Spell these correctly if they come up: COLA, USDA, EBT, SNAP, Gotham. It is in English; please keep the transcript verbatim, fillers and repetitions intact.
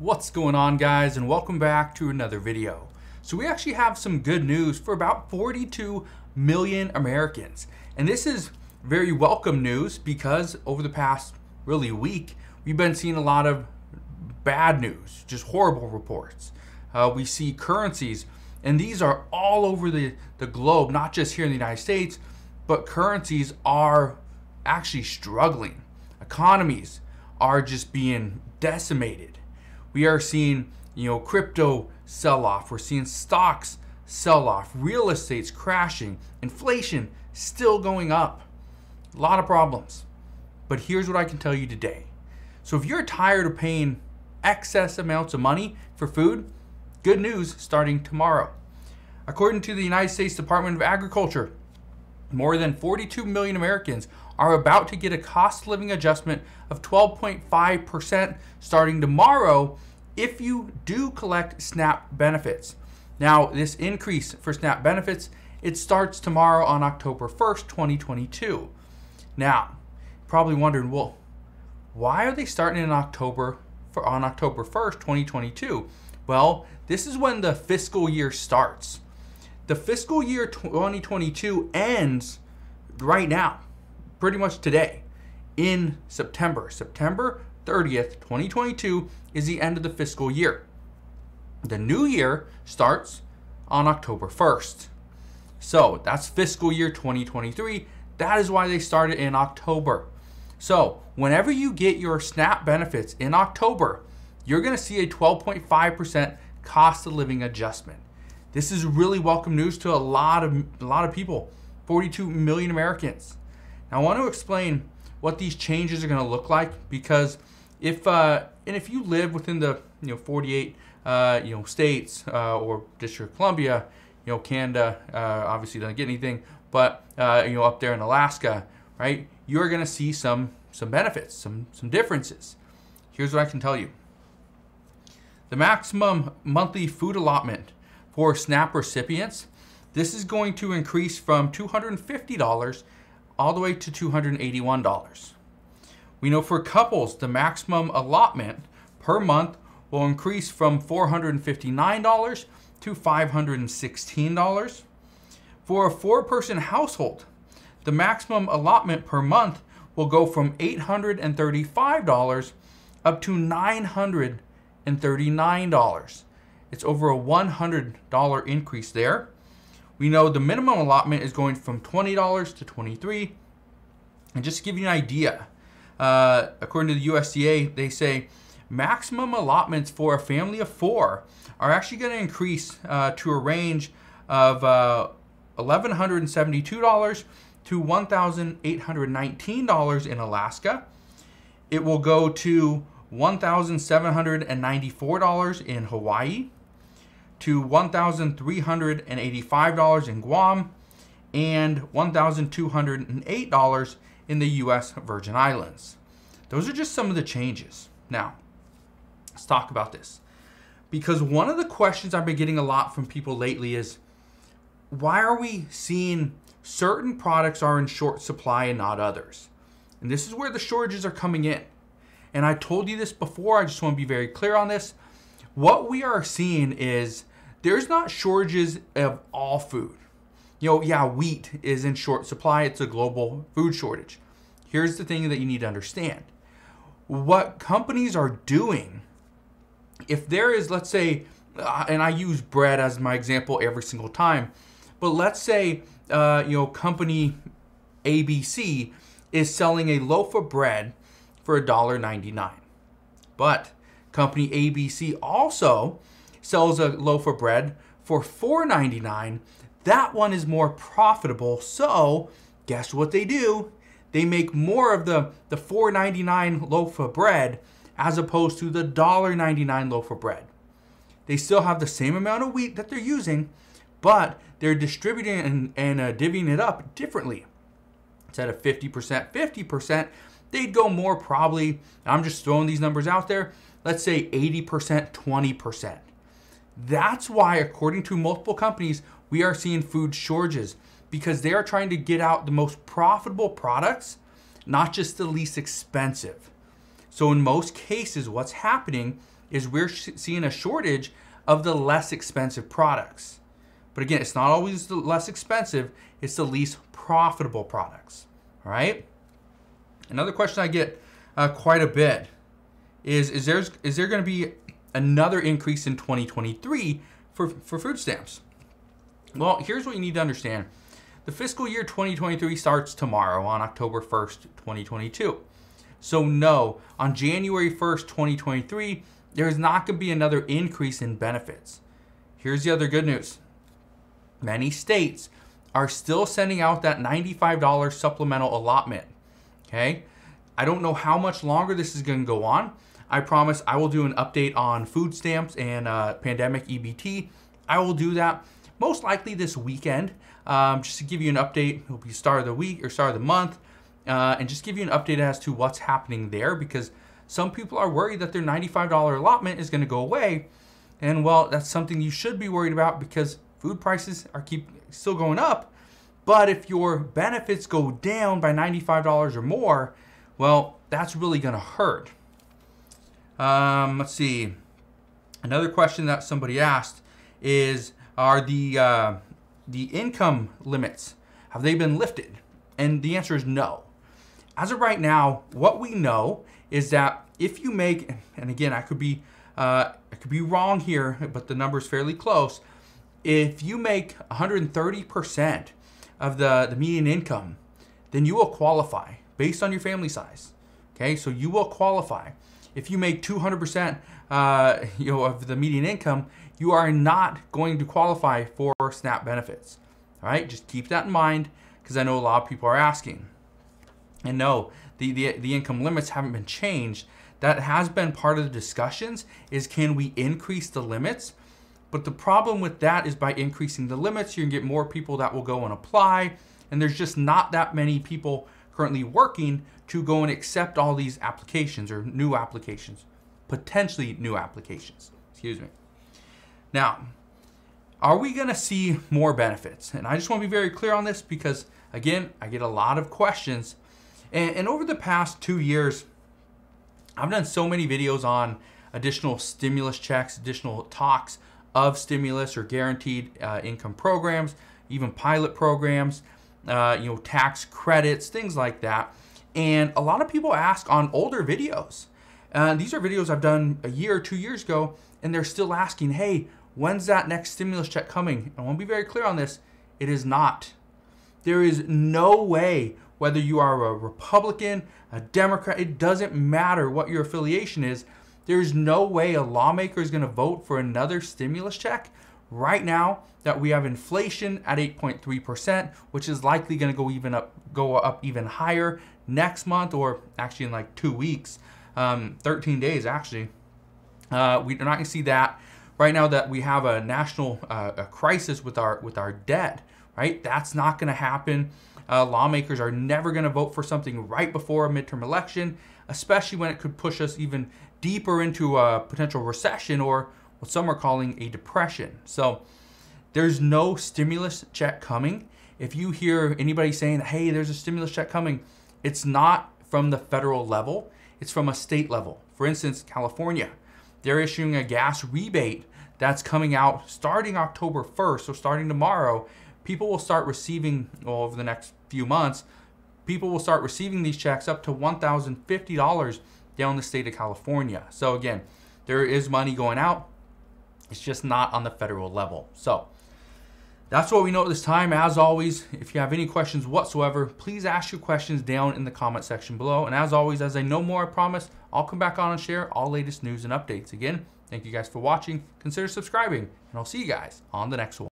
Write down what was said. What's going on, guys, and welcome back to another video. So we actually have some good news for about forty-two million Americans, and this is very welcome news because over the past really week we've been seeing a lot of bad news, just horrible reports. Uh, we see currencies, and these are all over the the globe, not just here in the United States, but currencies are actually struggling. Economies are just being decimated. We are seeing, you know, crypto sell off. We're seeing stocks sell off. Real estate's crashing. Inflation still going up. A lot of problems. But here's what I can tell you today. So if you're tired of paying excess amounts of money for food, good news starting tomorrow. According to the United States Department of Agriculture, more than forty-two million Americans are about to get a cost of living adjustment of twelve point five percent starting tomorrow if you do collect SNAP benefits. Now, this increase for SNAP benefits, it starts tomorrow on October first, twenty twenty-two. Now, probably wondering, well, why are they starting in October for on October first, twenty twenty-two? Well, this is when the fiscal year starts. The fiscal year twenty twenty-two ends right now, pretty much today, in September. September thirtieth, twenty twenty-two is the end of the fiscal year. The new year starts on October first. So that's fiscal year twenty twenty-three. That is why they started in October. So whenever you get your SNAP benefits in October, you're gonna see a twelve point five percent cost of living adjustment. This is really welcome news to a lot of a lot of people, forty-two million Americans. Now, I want to explain what these changes are going to look like, because if uh, and if you live within the you know forty-eight uh, you know states uh, or District of Columbia, you know Canada uh, obviously doesn't get anything, but uh, you know up there in Alaska, right? You're going to see some some benefits, some some differences. Here's what I can tell you: the maximum monthly food allotment for SNAP recipients, this is going to increase from two hundred fifty dollars all the way to two hundred eighty-one dollars. We know for couples, the maximum allotment per month will increase from four hundred fifty-nine dollars to five hundred sixteen dollars. For a four-person household, the maximum allotment per month will go from eight hundred thirty-five dollars up to nine hundred thirty-nine dollars. It's over a one hundred dollar increase there. We know the minimum allotment is going from twenty dollars to twenty-three dollars. And just to give you an idea, uh, according to the U S D A, they say maximum allotments for a family of four are actually going to increase uh, to a range of uh, one thousand one hundred seventy-two dollars to one thousand eight hundred nineteen dollars in Alaska. It will go to one thousand seven hundred ninety-four dollars in Hawaii, to one thousand three hundred eighty-five dollars in Guam, and one thousand two hundred eight dollars in the U S Virgin Islands. Those are just some of the changes. Now, let's talk about this, because one of the questions I've been getting a lot from people lately is, why are we seeing certain products are in short supply and not others? And this is where the shortages are coming in. And I told you this before, I just want to be very clear on this. What we are seeing is there's not shortages of all food. You know, yeah, wheat is in short supply. It's a global food shortage. Here's the thing that you need to understand. What companies are doing, if there is, let's say, and I use bread as my example every single time, but let's say, uh, you know, company A B C is selling a loaf of bread for one dollar ninety-nine. But company A B C also sells a loaf of bread for four ninety-nine. That one is more profitable. So guess what they do? They make more of the, the four ninety-nine loaf of bread as opposed to the one dollar ninety-nine loaf of bread. They still have the same amount of wheat that they're using, but they're distributing and, and uh, divvying it up differently. Instead of fifty percent, fifty percent, they'd go more probably, I'm just throwing these numbers out there, let's say eighty percent, twenty percent. That's why, according to multiple companies, we are seeing food shortages, because they are trying to get out the most profitable products, not just the least expensive. So in most cases, what's happening is we're seeing a shortage of the less expensive products. But again, it's not always the less expensive, it's the least profitable products, all right? Another question I get uh, quite a bit is, is, there's, is there gonna be another increase in twenty twenty-three for, for food stamps? Well, here's what you need to understand. The fiscal year twenty twenty-three starts tomorrow on October first, twenty twenty-two. So no, on January first, twenty twenty-three, there is not gonna be another increase in benefits. Here's the other good news. Many states are still sending out that ninety-five dollar supplemental allotment, okay? I don't know how much longer this is gonna go on. I promise I will do an update on food stamps and uh, pandemic E B T. I will do that most likely this weekend, um, just to give you an update. It'll be start of the week or start of the month, uh, and just give you an update as to what's happening there, because some people are worried that their ninety-five dollar allotment is gonna go away. And well, that's something you should be worried about, because food prices are keep still going up. But if your benefits go down by ninety-five dollars or more, well, that's really gonna hurt. Um, let's see. Another question that somebody asked is, are the, uh, the income limits, have they been lifted? And the answer is no. As of right now, what we know is that if you make, and again, I could be, uh, I could be wrong here, but the number's fairly close. If you make one hundred thirty percent of the, the median income, then you will qualify based on your family size, okay? So you will qualify. If you make two hundred percent uh, you know, of the median income, you are not going to qualify for SNAP benefits, all right? Just keep that in mind, because I know a lot of people are asking. And no, the, the, the income limits haven't been changed. That has been part of the discussions, is can we increase the limits? But the problem with that is by increasing the limits, you can get more people that will go and apply, and there's just not that many people currently working to go and accept all these applications or new applications, potentially new applications, excuse me. Now, are we gonna see more benefits? And I just wanna be very clear on this, because again, I get a lot of questions. And, and over the past two years, I've done so many videos on additional stimulus checks, additional talks, of stimulus or guaranteed uh, income programs, even pilot programs, uh, you know, tax credits, things like that. And a lot of people ask on older videos. Uh, these are videos I've done a year or two years ago, and they're still asking, hey, when's that next stimulus check coming? I want to be very clear on this. It is not. There is no way, whether you are a Republican, a Democrat, it doesn't matter what your affiliation is, there's no way a lawmaker is gonna vote for another stimulus check right now that we have inflation at eight point three percent, which is likely gonna go even up, go up even higher next month, or actually in like two weeks, um, thirteen days actually. Uh, we're not gonna see that. Right now that we have a national uh, a crisis with our, with our debt, right? That's not gonna happen. Uh, lawmakers are never gonna vote for something right before a midterm election, especially when it could push us even deeper into a potential recession, or what some are calling a depression. So there's no stimulus check coming. If you hear anybody saying, hey, there's a stimulus check coming, it's not from the federal level, it's from a state level. For instance, California, they're issuing a gas rebate that's coming out starting October first, so starting tomorrow, people will start receiving, well, over the next few months, people will start receiving these checks up to one thousand fifty dollars down the state of California. So again, there is money going out. It's just not on the federal level. So that's what we know at this time. As always, if you have any questions whatsoever, please ask your questions down in the comment section below. And as always, as I know more, I promise, I'll come back on and share all latest news and updates. Again, thank you guys for watching. Consider subscribing, and I'll see you guys on the next one.